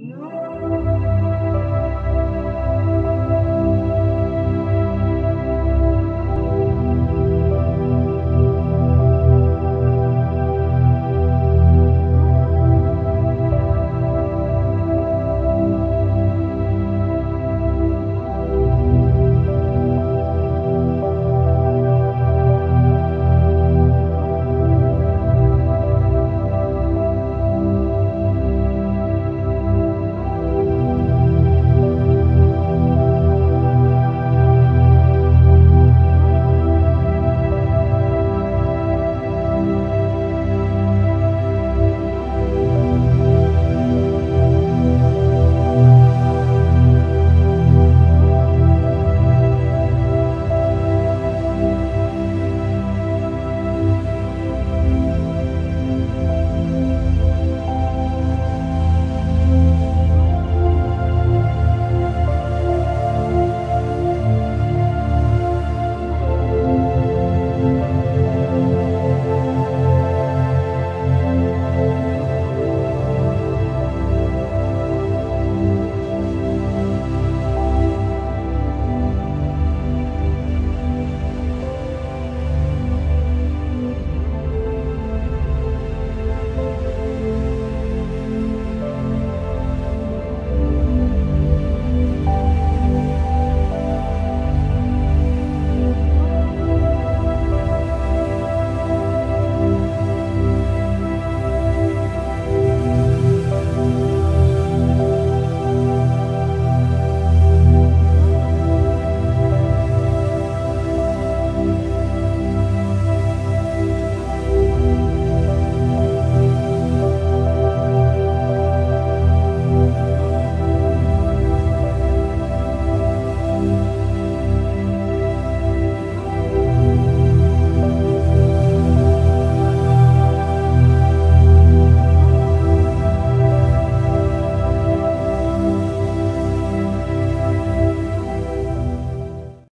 No.